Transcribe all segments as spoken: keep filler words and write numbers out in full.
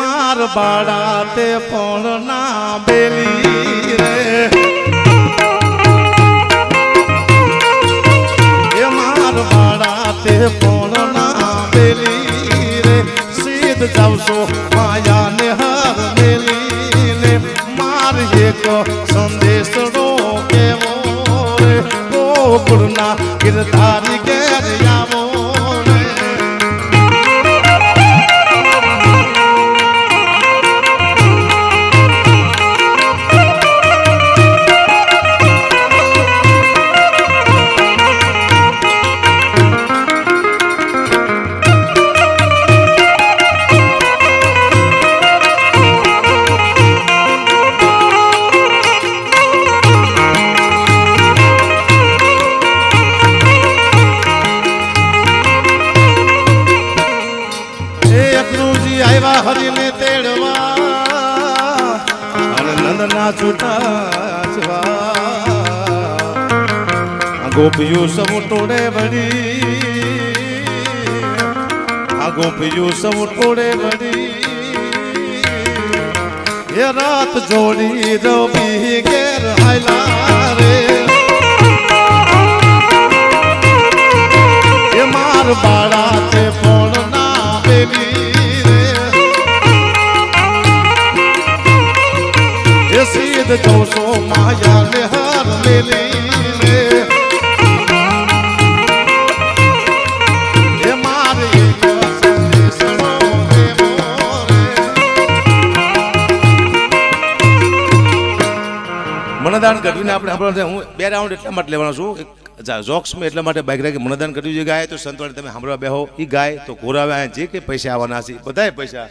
मार बाड़ाते पौना बेली रे ये मार बाड़ाते पौना बेली रे सीध जाओ सो माया नेहर बेली ने मार ये को संदेश रो के वो रे ओ पुरना किरदारी के यावो गोपियों सब टोड़े बड़ी गोपियों सब टोड़े बड़ी ये रात जोड़ी रवि गैर आयला रे ये मार बाड़ा ते पौना बेली रे ये सीध तो सो माया ने हर मेली रे મનદાન ગઢવીને આપણે સાંભળવાનું છે. હું બે રાઉન્ડ એટલા માટે લેવાનો છું જોક્સમાં, એટલા માટે બાઇક રાખી મનદાન ગઢવી જે ગાય તો સંતવાણી તમે સાંભળવા બેહો એ ગાય તો ઘોરાવે. અહીંયા જે કંઈ પૈસા આવવાના છે બધાય પૈસા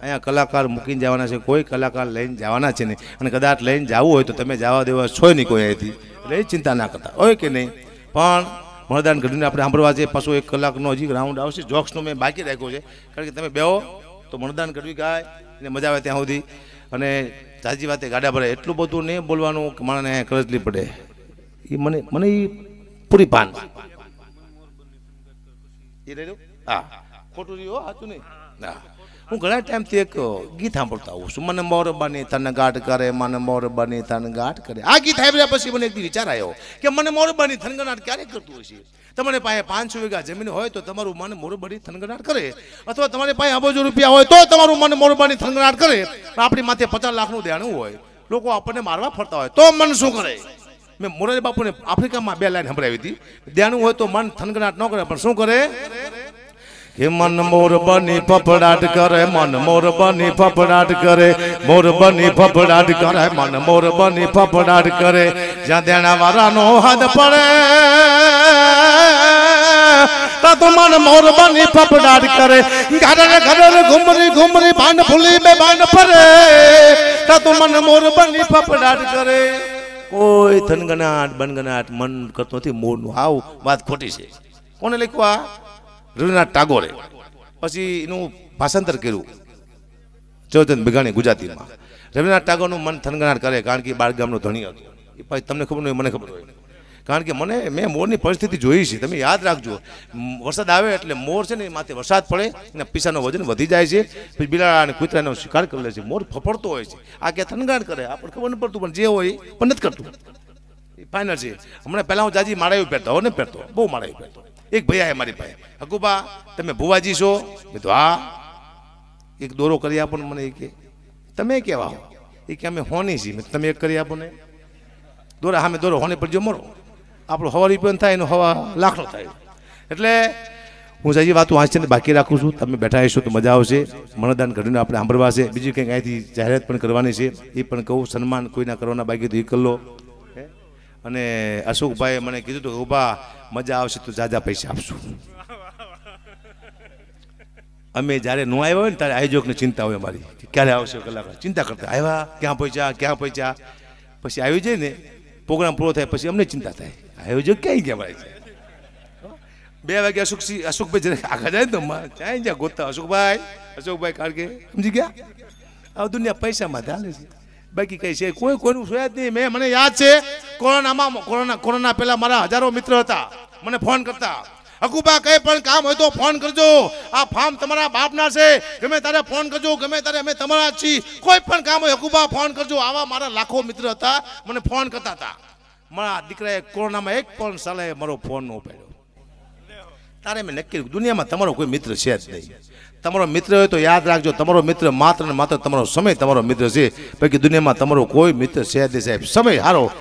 અહીંયા કલાકાર મૂકીને જવાના છે. કોઈ કલાકાર લઈને જવાના છે નહીં, અને કદાચ લઈને જવું હોય તો તમે જવા દેવા છો નહીં કોઈ અહીંથી, એટલે ચિંતા ના કરતા હોય કે નહીં. પણ મનદાન ગઢવીને આપણે સાંભળવા છે. પાછો એક કલાકનો હજી રાઉન્ડ આવશે જોક્સનો, મેં બાકી રાખ્યો છે કારણ કે તમે બેહો તો મનદાન ગઢવી ગાય અને મજા આવે ત્યાં સુધી. અને સાચી વાતે ગાડા ભરે એટલું બધું નહીં બોલવાનું કે મને કરજલી પડે. એ મને મને એ પૂરી પાન એ લઈ લો. હા ખોટું રહ્યું સાચું નહીં. હા હું ઘણા ટાઈમથી એક ગીત સાંભળતા આવું છું, મને મોરબાની તન ગાટ કરે, મને મોરબાની તન ગાટ કરે. આ ગીત સાંભળ્યા પછી મને એક વિચાર આવ્યો કે મને મોરબાની થનગનાટ ક્યારે કરતું હશે. તમારી પાસે પાંચસો વીઘા જમીન હોય તો તમારું મન મોરબાની થનગનાટ કરે, અથવા તમારી પાસે અબજો રૂપિયા હોય તો તમારું મન મોરબાની થનગનાટ કરે. આપણી માથે પચાસ લાખનું દેણું હોય, લોકો આપણને મારવા ફરતા હોય તો મન શું કરે? મેં મોરારી બાપુને આફ્રિકામાં બે લાઈન સંભળાવી હતી. દેણું હોય તો મન થનગનાટ ન કરે પણ શું કરે કે મન મોરબાની ફફડાટ કરે, મન મોરબાની ફફડાટ કરે, મોરબાની ફફડાટ કરે, મન મોરબાની ફફડાટ કરે. જ્યાં દેણા વાળાનો હાથ પડે તો મન મોરબાની ફફડાટ કરે. ઘરે ઘરે ઘુમરી ઘુમરી ભાન ફૂલી બે ભાન ફરે તો મન મોરબાની ફફડાટ કરે. કોઈ થનગનાટ બનગનાટ મન કરતો નથી મોરનું. આવ વાત ખોટી છે. કોને લખવા? રવીન્દ્રનાથ ટાગોરે. પછી એનું ભાષાંતર કર્યું ચેતન ભેગાણી ગુજરાતીમાં. રવીન્દ્રનાથ ટાગોરનું મન થનગનાટ કરે કારણ કે બાળગામનો ધણી હતો. એ પછી તમને ખબર નહીં, મને ખબર હોય કારણ કે મને મેં મોરની પરિસ્થિતિ જોઈ છે. તમે યાદ રાખજો, વરસાદ આવે એટલે મોર છે ને એ માથે વરસાદ પડે એના પીસાનું વજન વધી જાય છે, પછી બિલાડા અને કૂતરાનો શિકાર કરી લે છે. મોર ફફડતો હોય છે. આ કે થનગનાટ કરે આપણને ખબર ન પડતું, પણ જે હોય પણ નથી કરતું. ફાઇનલ છે. હમણાં પહેલાં હું જાજી માળાયું પહેરતો, હવે ને પહેરતો બહુ માળાયું પહેરતો. એક ભૈયા મારી પાસે, હકુબા તમે ભુવાજી છો? મેં તો હા. એક દોરો કરી આપો ને મને. એ કે તમે કેવા હો? એ કે અમે હોની છીએ. તમે એક કરી આપો ને દોરા. હા મેં દોરો હોની પર જો મરો આપણો હવા રૂપિયો થાય એનો હવા લાખનો થાય. એટલે હું જાજી વાતો વાંચીને બાકી રાખું છું. તમે બેઠા હશો તો મજા આવશે. મનદાન ઘડીને આપણે સાંભળવા છે. બીજી કંઈક અહીંથી જાહેરાત પણ કરવાની છે, એ પણ કહું. સન્માન કોઈના કરવાના બાકી તો એ કરી લો. અને અશોકભાઈએ મને કીધું હતું કે ઉભા મજા આવશે તો જાજા પૈસા આપશું. અમે જ્યારે નો આવ્યા હોય ને ત્યારે આયોજકને ચિંતા હોય અમારી કે ક્યારે આવશે કલાકાર. ચિંતા કરતા આવ્યા ક્યાં પહોંચ્યા ક્યાં પહોંચ્યા પછી આવી જાય ને પ્રોગ્રામ પૂરો થાય પછી અમને ચિંતા થાય આયોજક ક્યાંય ગયા ભાઈ બે વાગે અશોક અશોકભાઈ જયારે આગળ જાય ને તો જાય જ્યાં ગોતા અશોકભાઈ અશોકભાઈ કારણ કે સમજી ગયા આ દુનિયા પૈસામાં ચાલે છે બાકી કઈ છે કોઈ કોઈનું જોયા જ નહીં. મેં મને યાદ છે કોરોનામાં કોરોના કોરોના પહેલા મારા હજારો મિત્રો હતા મને ફોન કરતા અકુબા કઈ પણ કામ હોય તો ફોન કરજો આ ફાર્મ તમારા બાપના છે ગમે તારે ફોન કરજો ગમે તારે અમે તમારા છીએ કોઈ પણ કામ હોય અકુબા ફોન કરજો. આવા મારા લાખો મિત્ર હતા મને ફોન કરતા હતા મારા દીકરાએ કોરોનામાં એક પણ સાલે મારો ફોન ન ઉપાડ્યો. તારે મેં નક્કી દુનિયામાં તમારો કોઈ મિત્ર છે જ નહીં. તમારો મિત્ર હોય તો યાદ રાખજો તમારો મિત્ર માત્ર ને માત્ર તમારો સમય તમારો મિત્ર છે બાકી દુનિયામાં તમારો કોઈ મિત્ર છે જ નહીં. સાહેબ સમય હારો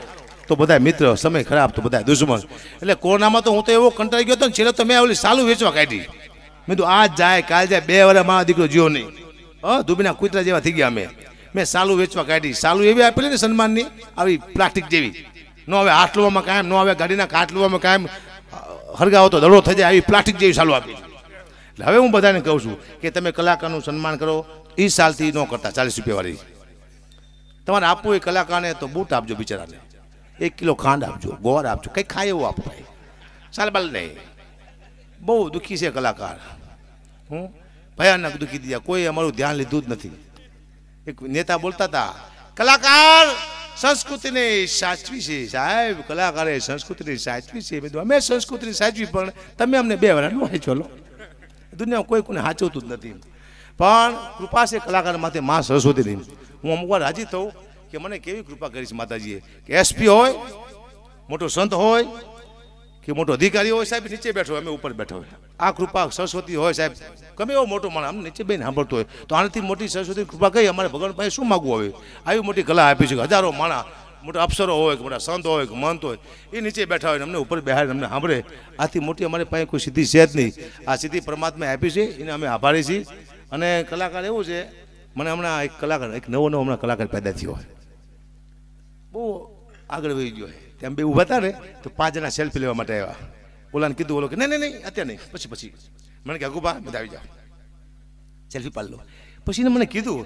તો બધા મિત્ર સમય ખરાબ તો બધા દુશ્મન. એટલે કોરોનામાં તો હું તો એવો કંટાળી ગયો હતો ને છેલ્લે તો મેં ઓલી સાલું વેચવા કાઢી મેં તો આજ જાય કાલ જાય બે વાર મારા દીકરો જીવો નહીં હા દુબીના કૂતરા જેવા થઈ ગયા. મેં મેં સાલું વેચવા કાઢી સાલું એવી આપેલી ને સન્માનની આવી પ્લાસ્ટિક જેવી ન હવે હાથ લોવામાં કાયમ ન હવે ગાડીના કાટ લોવામાં કાયમ હરગાવો તો દડો થઈ જાય આવી પ્લાસ્ટિક જેવી સાલું આપી. એટલે હવે હું બધાને કહું છું કે તમે કલાકારનું સન્માન કરો એ સાલથી ન કરતા ચાલીસ રૂપિયાવાળી તમારે આપવું એ કલાકારને તો બૂટ આપજો બિચારાને એક કિલો ખાંડ આપજો ગોળ આપજો કંઈ ખાય એવું આપો ભાઈ સાલબાલ નહીં. બહુ દુઃખી છે કલાકાર હું ભયાનક દુઃખી દીધા કોઈ અમારું ધ્યાન લીધું જ નથી. એક નેતા બોલતા હતા કલાકાર સંસ્કૃતિને સાચવી છે સાહેબ કલાકારે સંસ્કૃતિને સાચવી છે. મેં અમે સંસ્કૃતિને સાચવી પણ તમે અમને બે વાર નો ચલો દુનિયા કોઈ કોઈને સાચવતું જ નથી પણ કૃપા છે કલાકાર માથે માં સરસ્વતી નહીં. હું અમુક વાર રાજી થઉં કે મને કેવી કૃપા કરી છે માતાજીએ કે એસપી હોય મોટો સંત હોય કે મોટો અધિકારી હોય સાહેબ નીચે બેઠો હોય અમે ઉપર બેઠો હોય આ કૃપા સરસ્વતી હોય સાહેબ ગમે એવો મોટો માણસ અમને નીચે બેન સાંભળતો હોય તો આનાથી મોટી સરસ્વતી કૃપા કહી અમારે ભગવાન પાસે શું માગવું આવે. આવી મોટી કલા આપી છે હજારો માણસ મોટા અફસરો હોય કે મોટા સંત હોય કે મહંત હોય એ નીચે બેઠા હોય અમને ઉપર બેહાડીને અમને સાંભળે આથી મોટી અમારે પાસે કોઈ સિદ્ધિ છે જ નહીં. આ સિદ્ધિ પરમાત્માએ આપી છે એને અમે આભારી છીએ. અને કલાકાર એવું છે મને હમણાં એક કલાકાર એક નવો નવો હમણાં કલાકાર પેદા થયો હોય બહુ આગળ વહી ગયો હોય તેમ બે ઊભા હતા ને તો પાંચ જણા સેલ્ફી લેવા માટે આવ્યા ઓલાને કીધું ઓલો કે નહીં નહીં નહીં અત્યારે નહીં પછી પછી મને કે હકુબા બધા આવી જાઓ સેલ્ફી પાડી લો પછી એને મને કીધું